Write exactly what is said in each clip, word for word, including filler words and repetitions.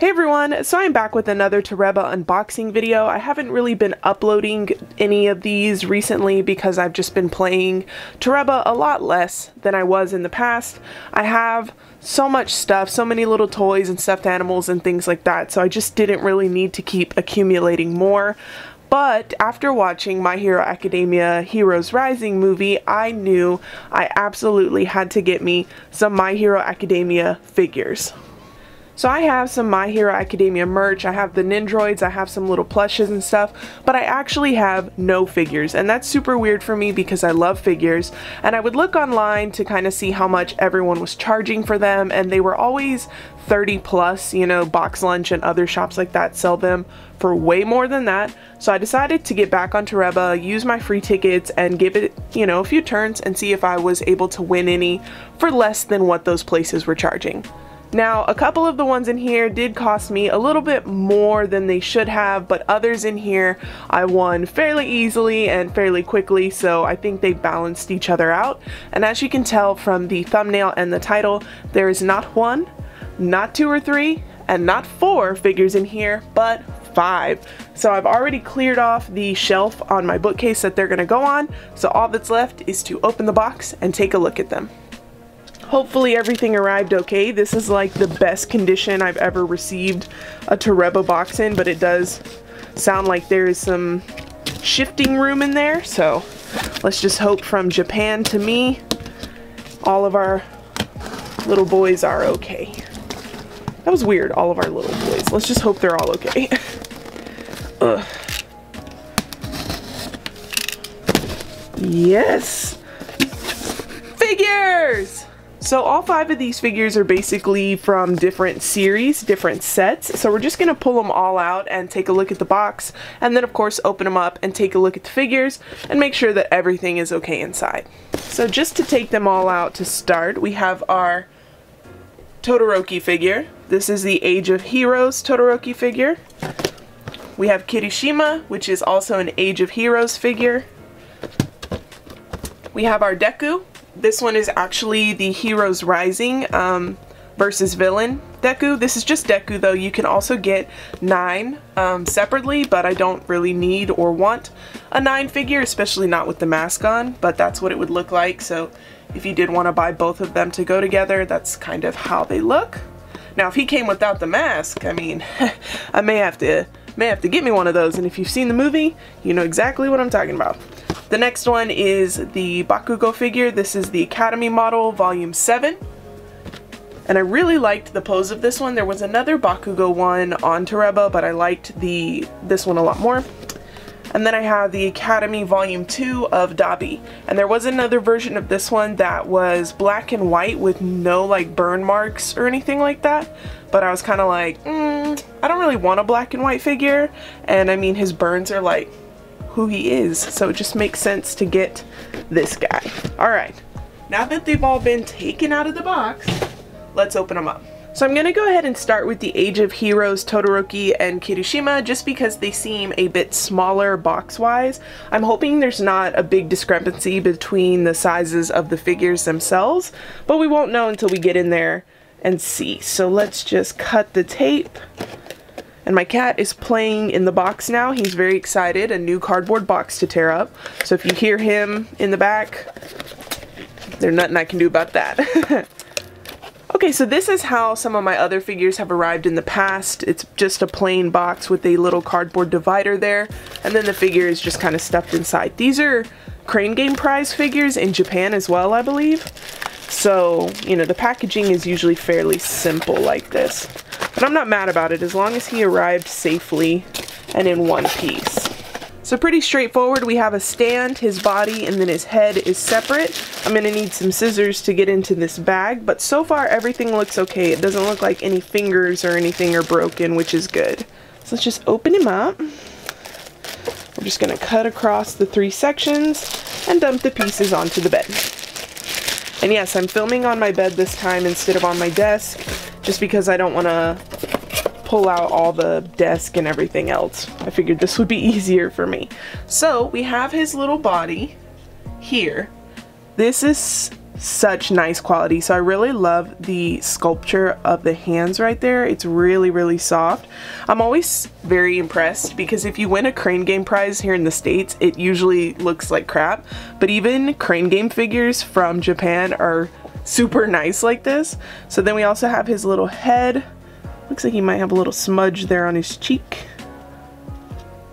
Hey everyone, so I'm back with another Toreba unboxing video. I haven't really been uploading any of these recently because I've just been playing Toreba a lot less than I was in the past. I have so much stuff, so many little toys and stuffed animals and things like that, so I just didn't really need to keep accumulating more. But after watching My Hero Academia Heroes Rising movie, I knew I absolutely had to get me some My Hero Academia figures. So I have some My Hero Academia merch, I have the Nendoroids, I have some little plushes and stuff, but I actually have no figures, and that's super weird for me because I love figures, and I would look online to kind of see how much everyone was charging for them, and they were always thirty plus, you know, Box Lunch and other shops like that sell them for way more than that. So I decided to get back on Toreba, use my free tickets, and give it, you know, a few turns and see if I was able to win any for less than what those places were charging. Now, a couple of the ones in here did cost me a little bit more than they should have, but others in here I won fairly easily and fairly quickly, so I think they balanced each other out. And as you can tell from the thumbnail and the title, there is not one, not two or three, and not four figures in here, but five. So I've already cleared off the shelf on my bookcase that they're gonna go on, so all that's left is to open the box and take a look at them. Hopefully everything arrived okay. This is like the best condition I've ever received a Toreba box in, but it does sound like there is some shifting room in there. So let's just hope from Japan to me, all of our little boys are okay. That was weird, all of our little boys. Let's just hope they're all okay. Ugh. Yes! Figures! So all five of these figures are basically from different series, different sets. So we're just gonna pull them all out and take a look at the box, and then of course open them up and take a look at the figures and make sure that everything is okay inside. So just to take them all out to start, we have our Todoroki figure. This is the Age of Heroes Todoroki figure. We have Kirishima, which is also an Age of Heroes figure. We have our Deku. This one is actually the Heroes Rising um, versus Villain Deku. This is just Deku though. You can also get nine um, separately, but I don't really need or want a nine figure, especially not with the mask on, but that's what it would look like. So if you did want to buy both of them to go together, that's kind of how they look. Now if he came without the mask, I mean, I may have to may have to get me one of those, and if you've seen the movie, you know exactly what I'm talking about. The next one is the Bakugo figure. This is the Academy model, volume seven. And I really liked the pose of this one. There was another Bakugo one on Toreba, but I liked the this one a lot more. And then I have the Academy volume two of Dabi. And there was another version of this one that was black and white with no like burn marks or anything like that. But I was kind of like, mm, I don't really want a black and white figure. And I mean, his burns are like who he is, so it just makes sense to get this guy. All right, now that they've all been taken out of the box, let's open them up. So I'm gonna go ahead and start with the Age of Heroes Todoroki and Kirishima, just because they seem a bit smaller box-wise. I'm hoping there's not a big discrepancy between the sizes of the figures themselves, but we won't know until we get in there and see. So let's just cut the tape. And my cat is playing in the box now. He's very excited, a new cardboard box to tear up. So if you hear him in the back, there's nothing I can do about that. Okay, so this is how some of my other figures have arrived in the past. It's just a plain box with a little cardboard divider there, and then the figure is just kind of stuffed inside. These are crane game prize figures in Japan as well, I believe. So, you know, the packaging is usually fairly simple like this. But I'm not mad about it as long as he arrived safely and in one piece. So pretty straightforward. We have a stand, his body, and then his head is separate. I'm gonna need some scissors to get into this bag, but so far everything looks okay. It doesn't look like any fingers or anything are broken, which is good. So let's just open him up. We're just gonna cut across the three sections and dump the pieces onto the bed. And yes, I'm filming on my bed this time instead of on my desk, just because I don't want to pull out all the desk and everything else. I figured this would be easier for me. So we have his little body here. This is such nice quality. So I really love the sculpture of the hands right there. It's really, really soft. I'm always very impressed because if you win a crane game prize here in the States, it usually looks like crap, but even crane game figures from Japan are super nice like this. So then we also have his little head. Looks like he might have a little smudge there on his cheek.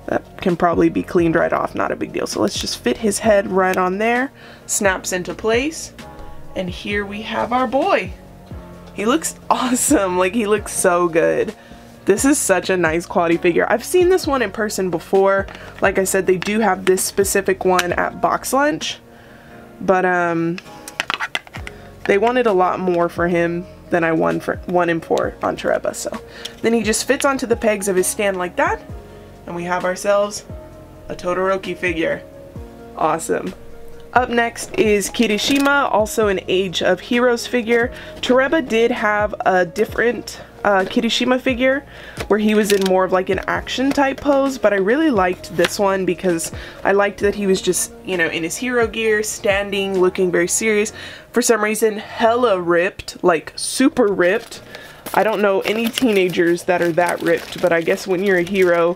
That can probably be cleaned right off, not a big deal. So let's just fit his head right on there, snaps into place, and here we have our boy. He looks awesome, like he looks so good. This is such a nice quality figure. I've seen this one in person before. Like I said, they do have this specific one at Box Lunch, but um, they wanted a lot more for him than I won, for, won him for on Toreba. So then he just fits onto the pegs of his stand like that, and we have ourselves a Todoroki figure. Awesome. Up next is Kirishima, also an Age of Heroes figure. Toreba did have a different uh, Kirishima figure where he was in more of like an action type pose, but I really liked this one because I liked that he was just, you know, in his hero gear, standing, looking very serious. For some reason, hella ripped, like super ripped. I don't know any teenagers that are that ripped, but I guess when you're a hero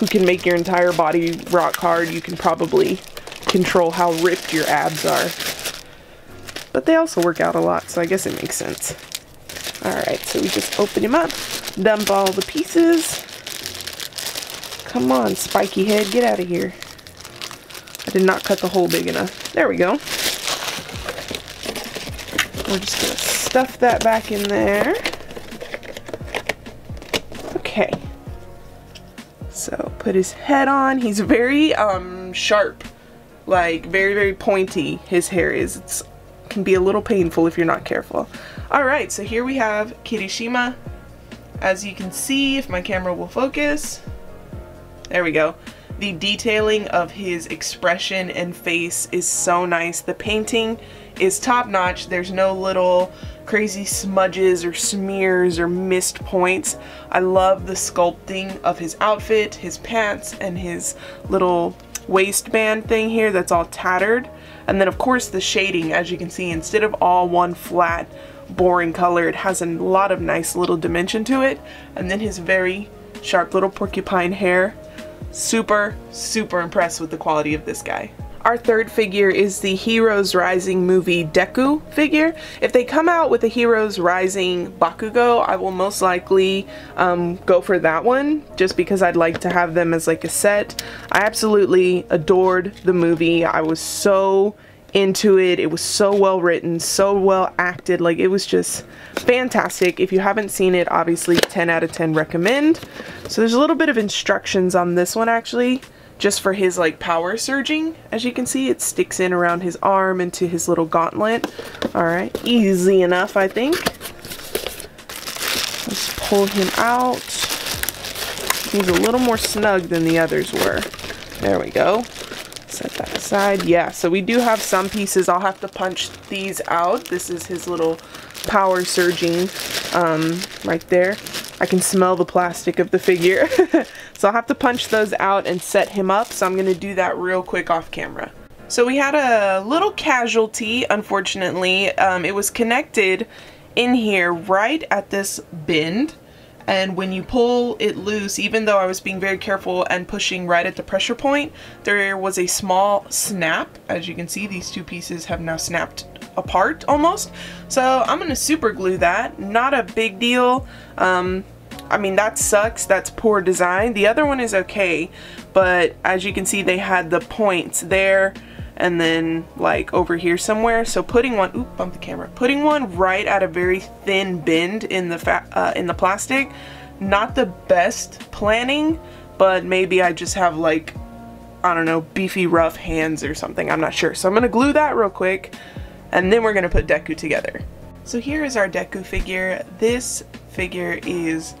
who can make your entire body rock hard, you can probably control how ripped your abs are. But they also work out a lot, so I guess it makes sense. Alright, so we just open him up, dump all the pieces. Come on, spiky head, get out of here. I did not cut the hole big enough. There we go. We're just going to stuff that back in there. Okay, so put his head on. He's very um, sharp, like very, very pointy. His hair is, it's, can be a little painful if you're not careful. All right, so here we have Kirishima. As you can see, if my camera will focus, there we go. The detailing of his expression and face is so nice. The painting is top notch. There's no little crazy smudges or smears or missed points. I love the sculpting of his outfit, his pants, and his little waistband thing here that's all tattered. And then of course the shading, as you can see, instead of all one flat boring color, it has a lot of nice little dimension to it. And then his very sharp little porcupine hair. Super, super impressed with the quality of this guy. Our third figure is the Heroes Rising movie Deku figure. If they come out with a Heroes Rising Bakugo, I will most likely um, go for that one just because I'd like to have them as like a set. I absolutely adored the movie. I was so into it. It was so well written, so well acted. Like, it was just fantastic. If you haven't seen it, obviously ten out of ten recommend. So there's a little bit of instructions on this one actually, just for his like power surging. As you can see, it sticks in around his arm into his little gauntlet. All right, easy enough, I think. Let's pull him out. He's a little more snug than the others were. There we go. Set that aside. Yeah, so we do have some pieces. I'll have to punch these out. This is his little power surging um, right there. I can smell the plastic of the figure. So I'll have to punch those out and set him up. So I'm gonna do that real quick off camera. So we had a little casualty, unfortunately. Um, it was connected in here right at this bend. And when you pull it loose, even though I was being very careful and pushing right at the pressure point, there was a small snap. As you can see, these two pieces have now snapped apart almost. So I'm gonna super glue that. Not a big deal. Um, I mean, that sucks. That's poor design. The other one is okay, but as you can see, they had the points there and then like over here somewhere. So putting one, oop, bump the camera, putting one right at a very thin bend in the fa uh, in the plastic, not the best planning, but maybe I just have like, I don't know, beefy rough hands or something. I'm not sure. So I'm gonna glue that real quick and then we're gonna put Deku together. So here is our Deku figure. This figure is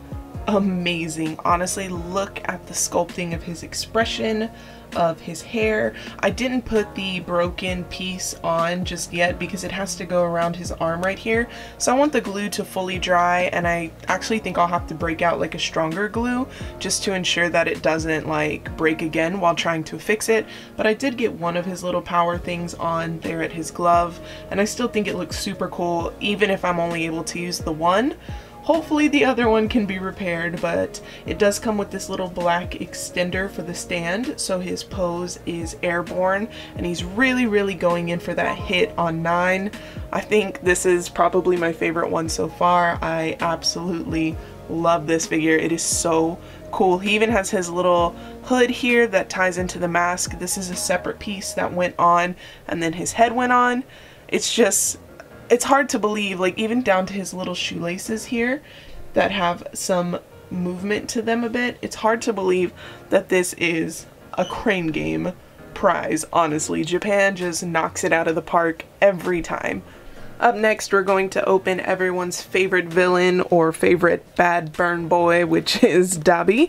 amazing. Honestly, look at the sculpting of his expression, of his hair. I didn't put the broken piece on just yet because it has to go around his arm right here, so I want the glue to fully dry, and I actually think I'll have to break out like a stronger glue just to ensure that it doesn't like break again while trying to fix it. But I did get one of his little power things on there at his glove, and I still think it looks super cool even if I'm only able to use the one. Hopefully the other one can be repaired, but it does come with this little black extender for the stand, so his pose is airborne, and he's really, really going in for that hit on nine. I think this is probably my favorite one so far. I absolutely love this figure. It is so cool. He even has his little hood here that ties into the mask. This is a separate piece that went on, and then his head went on. It's just... it's hard to believe, like even down to his little shoelaces here that have some movement to them a bit. It's hard to believe that this is a crane game prize, honestly. Japan just knocks it out of the park every time. Up next, we're going to open everyone's favorite villain or favorite bad burn boy, which is Dabi.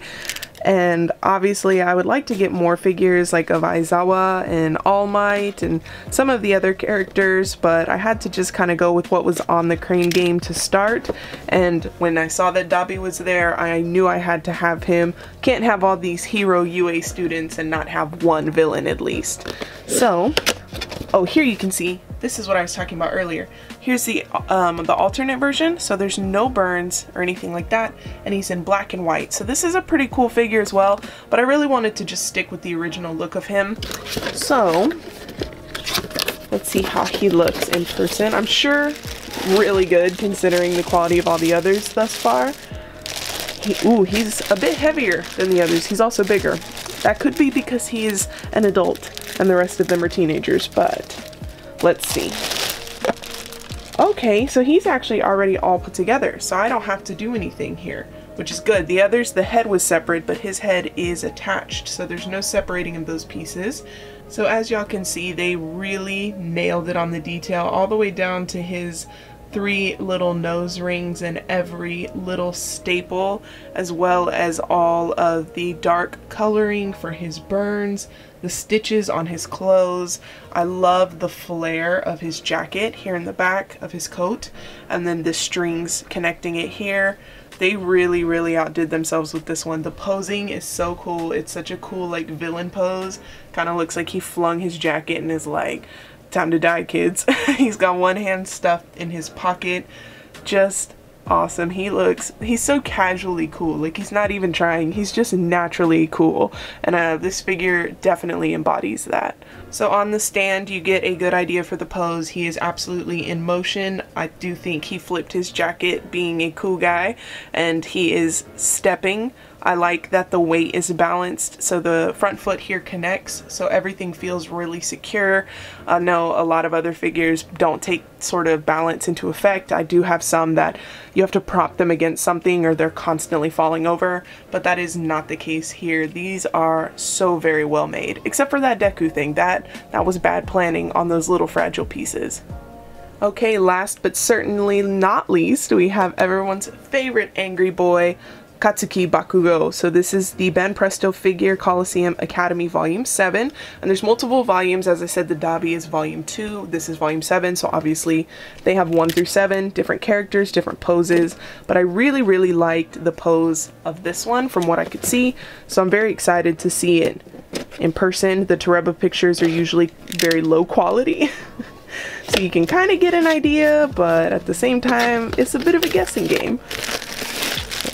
And obviously I would like to get more figures like of Aizawa and All Might and some of the other characters, but I had to just kind of go with what was on the crane game to start. And when I saw that Dabi was there, I knew I had to have him. Can't have all these hero U A students and not have one villain at least. So, oh, here you can see, this is what I was talking about earlier. Here's the um, the alternate version, so there's no burns or anything like that, and he's in black and white. So this is a pretty cool figure as well, but I really wanted to just stick with the original look of him. So let's see how he looks in person. I'm sure really good considering the quality of all the others thus far. He, ooh, he's a bit heavier than the others. He's also bigger. That could be because he is an adult and the rest of them are teenagers, but... let's see. Okay, so he's actually already all put together, so I don't have to do anything here, which is good. The others, the head was separate, but his head is attached, so there's no separating of those pieces. So as y'all can see, they really nailed it on the detail, all the way down to his three little nose rings and every little staple, as well as all of the dark coloring for his burns, the stitches on his clothes. I love the flare of his jacket here in the back of his coat, and then the strings connecting it here. They really, really outdid themselves with this one. The posing is so cool. It's such a cool like villain pose. Kind of looks like he flung his jacket and is like, time to die, kids. He's got one hand stuffed in his pocket. Just awesome. He looks, he's so casually cool. Like, he's not even trying. He's just naturally cool. And uh, this figure definitely embodies that. So on the stand, you get a good idea for the pose. He is absolutely in motion. I do think he flipped his jacket being a cool guy, and he is stepping. I like that the weight is balanced, so the front foot here connects, so everything feels really secure. I know a lot of other figures don't take sort of balance into effect. I do have some that you have to prop them against something or they're constantly falling over, but that is not the case here. These are so very well made, except for that Deku thing. That, that was bad planning on those little fragile pieces. Okay, last but certainly not least, we have everyone's favorite angry boy, Katsuki Bakugo. So this is the Banpresto figure, Coliseum Academy Volume seven, and there's multiple volumes. As I said, the Dabi is Volume two, this is Volume seven, so obviously they have one through seven, different characters, different poses, but I really, really liked the pose of this one from what I could see, so I'm very excited to see it in person. The Toreba pictures are usually very low quality, so you can kind of get an idea, but at the same time, it's a bit of a guessing game.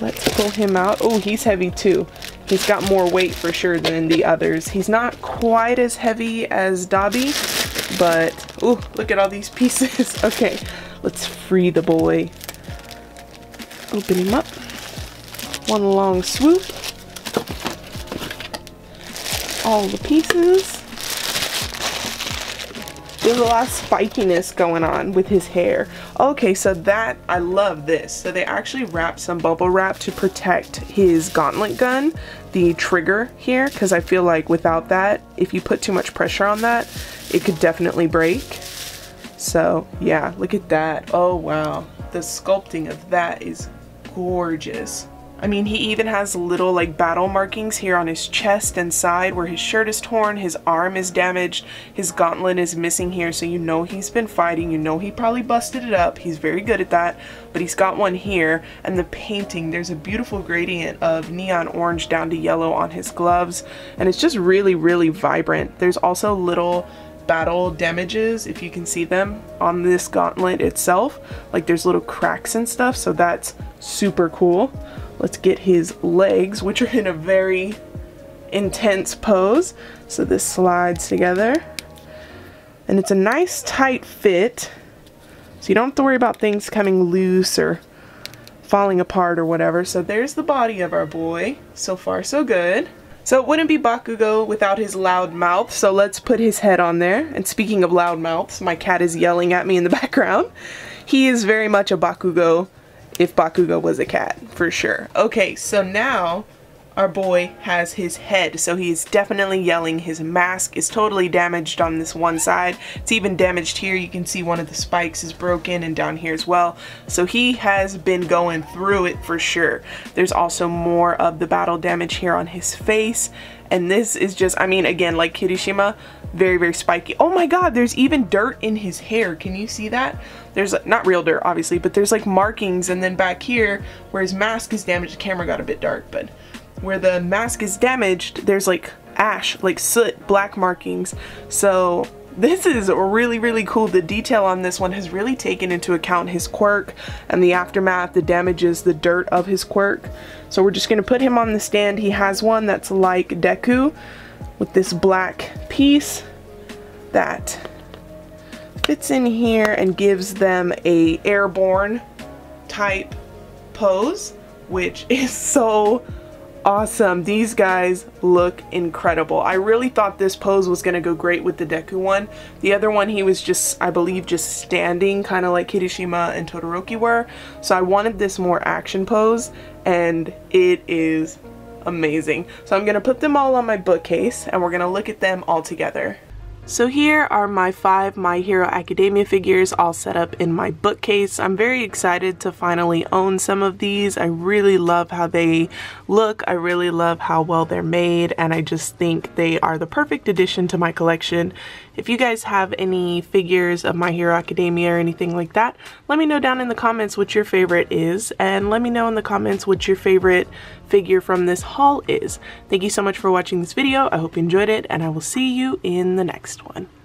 Let's pull him out. Oh, he's heavy too. He's got more weight for sure than the others. He's not quite as heavy as Dabi, but oh, look at all these pieces. Okay, let's free the boy. Open him up. One long swoop. All the pieces. There's a lot of spikiness going on with his hair. Okay, so that, I love this. So they actually wrapped some bubble wrap to protect his gauntlet gun, the trigger here, because I feel like without that, if you put too much pressure on that, it could definitely break. So yeah, look at that. Oh wow, the sculpting of that is gorgeous. I mean, he even has little like battle markings here on his chest and side where his shirt is torn, his arm is damaged, his gauntlet is missing here, so you know he's been fighting, you know he probably busted it up, he's very good at that, but he's got one here. And the painting, there's a beautiful gradient of neon orange down to yellow on his gloves, and it's just really, really vibrant. There's also little battle damages, if you can see them, on this gauntlet itself, like there's little cracks and stuff, so that's super cool. Let's get his legs, which are in a very intense pose. So this slides together and it's a nice tight fit, so you don't have to worry about things coming loose or falling apart or whatever. So there's the body of our boy. So far so good. So it wouldn't be Bakugo without his loud mouth, so let's put his head on there. And speaking of loud mouths, my cat is yelling at me in the background. He is very much a Bakugo, if Bakugo was a cat, for sure. Okay, so now our boy has his head, so he's definitely yelling. His mask is totally damaged on this one side. It's even damaged here. You can see one of the spikes is broken, and down here as well. So he has been going through it for sure. There's also more of the battle damage here on his face. And this is just, I mean, again, like Kirishima, very, very spiky. Oh my God, there's even dirt in his hair. Can you see that? There's not real dirt, obviously, but there's like markings. And then back here where his mask is damaged, the camera got a bit dark, but where the mask is damaged, there's like ash, like soot, black markings. So this is really, really cool. The detail on this one has really taken into account his quirk and the aftermath, the damages, the dirt of his quirk. So we're just gonna put him on the stand. He has one that's like Deku with this black piece that fits in here and gives them a airborne type pose, which is so awesome. These guys look incredible. I really thought this pose was going to go great with the Deku one. The other one, he was just, I believe, just standing, kind of like Kirishima and Todoroki were. So I wanted this more action pose, and it is amazing. So I'm going to put them all on my bookcase, and we're going to look at them all together. So here are my five My Hero Academia figures all set up in my bookcase. I'm very excited to finally own some of these. I really love how they look. I really love how well they're made, and I just think they are the perfect addition to my collection. If you guys have any figures of My Hero Academia or anything like that, let me know down in the comments what your favorite is, and let me know in the comments what your favorite figure from this haul is. Thank you so much for watching this video. I hope you enjoyed it, and I will see you in the next one.